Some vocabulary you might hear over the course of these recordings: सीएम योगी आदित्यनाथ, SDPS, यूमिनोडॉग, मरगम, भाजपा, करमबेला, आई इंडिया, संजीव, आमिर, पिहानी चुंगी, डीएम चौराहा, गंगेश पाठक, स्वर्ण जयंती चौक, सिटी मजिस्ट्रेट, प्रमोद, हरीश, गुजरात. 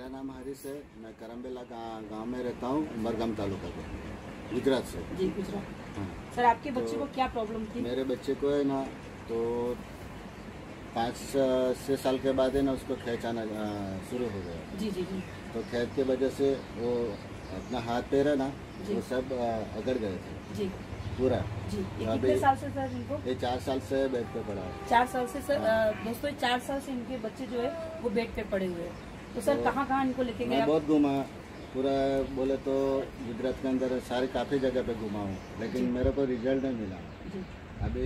मेरा नाम हरीश है, मैं करमबेला गाँव में रहता हूँ, मरगम तालुका के, गुजरात से। जी, गुजरात। हाँ। सर, आपके बच्चे को क्या प्रॉब्लम थी? मेरे बच्चे को है ना, तो 5-6 साल के बाद है ना उसको खेच आना शुरू हो गया। जी जी जी। तो खेच के वजह से वो अपना हाथ पैर है ना वो सब अगड़ गए थे। जी। पूरा। जी। कितने साल से सर इनको? ये 4 साल से बेड पे पड़ा है। 4 साल से सर। दोस्तों, 4 साल से इनके बच्चे जो है वो बेड पे पड़े हुए हैं। तो सर कहाँ कहाँ इनको लेके गए? बहुत घूमा, पूरा बोले तो गुजरात के अंदर सारे काफ़ी जगह पे घुमा हूँ, लेकिन मेरे को रिजल्ट नहीं मिला। अभी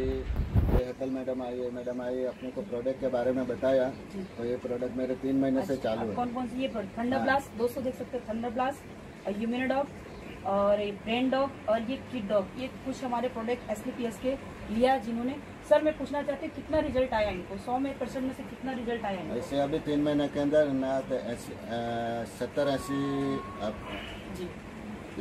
हेतल मैडम आई है, मैडम आई, अपने को प्रोडक्ट के बारे में बताया, तो ये प्रोडक्ट मेरे 3 महीने से चालू है। कौन कौन सी ये प्रोडक्ट? थंडर ब्लास्ट, दोस्तों देख सकते हैं, थंडर ब्लास्ट, यूमिनोडॉग और ये ब्रेन डॉग और ये किड डॉग, ये कुछ हमारे प्रोडक्ट SDPS के लिया जिन्होंने। सर, मैं पूछना चाहती हूँ कितना रिजल्ट आया इनको? 100% में से कितना रिजल्ट आया इनको? ऐसे अभी 3 महीने के अंदर ना 70-80। जी,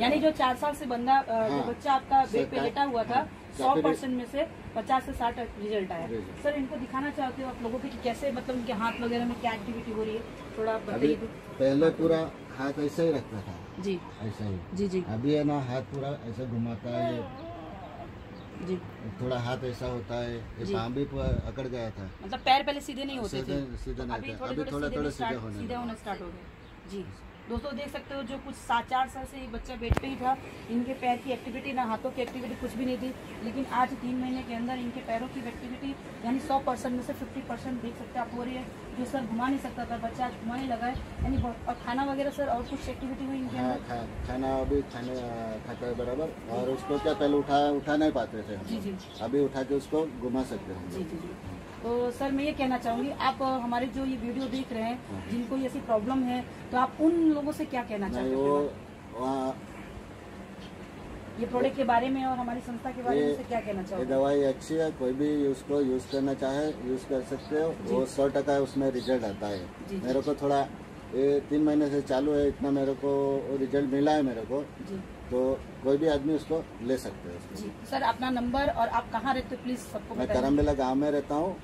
यानी जो 4 साल से बंदा, हाँ, जो बच्चा आपका बेड पे लेटा हुआ था, 100% में से 50 से 60 रिजल्ट आया। सर, इनको दिखाना चाहते हो आप लोगों को कि कैसे, मतलब उनके हाथ वगैरह में क्या एक्टिविटी हो रही है, थोड़ा बताइए। पहले पूरा हाथ ऐसा ही रखता था। जी, ऐसा ही। जी जी। अभी है ना हाथ पूरा ऐसा घुमाता है। जी। थोड़ा हाथ ऐसा होता है, ये पाम भी अकड़ गया था, मतलब पैर पहले सीधे नहीं होते थे। अभी थोड़ा-थोड़ा सीधे होना स्टार्ट हो गया। जी दोस्तों, देख सकते हो, जो कुछ 4 साल से ये बच्चा बेड पे ही था, इनके पैर की एक्टिविटी ना हाथों की एक्टिविटी कुछ भी नहीं थी, लेकिन आज 3 महीने के अंदर इनके पैरों की एक्टिविटी यानी 100% में से 50% देख सकते आप हो रही है। जो सर घुमा नहीं सकता था बच्चा, आज घुमाने लगा है, यानी। और खाना वगैरह सर और कुछ एक्टिविटी हुई इनके? हाँ, खाना अभी खाता है बराबर, और उसको क्या पहले उठा नहीं पाते थे। जी जी। अभी उठा के उसको घुमा सकते हैं। जी जी जी। तो सर, मैं ये कहना चाहूँगी, आप हमारे जो ये वीडियो देख रहे हैं, जिनको ये ऐसी प्रॉब्लम है, तो आप उन लोगों से क्या कहना चाहते हो ये प्रोडक्ट के बारे में और हमारी संस्था के बारे में? से क्या कहना चाहोगे? ये दवाई अच्छी है, कोई भी उसको यूज करना चाहे यूज कर सकते हो, वो 100% उसमें रिजल्ट आता है। जी, मेरे को थोड़ा ये 3 महीने से चालू है, इतना मेरे को रिजल्ट मिला है मेरे को। जी। तो कोई भी आदमी उसको ले सकते हो। जी। सर, अपना नंबर और आप कहाँ रहते हो प्लीज सबको? मैं करमबेला गाँव में रहता हूँ,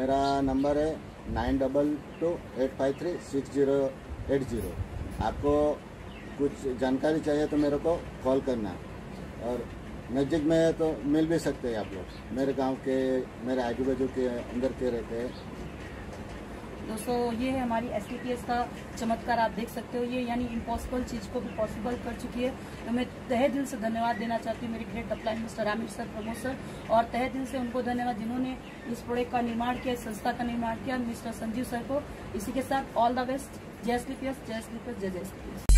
मेरा नंबर है 9228536080। आपको कुछ जानकारी चाहिए तो मेरे को कॉल करना, और नज़दीक में है तो मिल भी सकते हैं आप लोग, मेरे गांव के, मेरे आजू बाजू के अंदर के रहते हैं। दोस्तों, ये है हमारी SDPS का चमत्कार, आप देख सकते हो, ये यानी इम्पॉसिबल चीज़ को भी पॉसिबल कर चुकी है। तो मैं तहे दिल से धन्यवाद देना चाहती हूँ मेरे great upline mister आमिर sir, प्रमोद sir, और तहे दिल से उनको धन्यवाद जिन्होंने इस प्रोडक्ट का निर्माण किया, संस्था का निर्माण किया, मिस्टर संजीव सर को। इसी के साथ ऑल द बेस्ट। जय SDPS, जय SDPS, जय SDPS।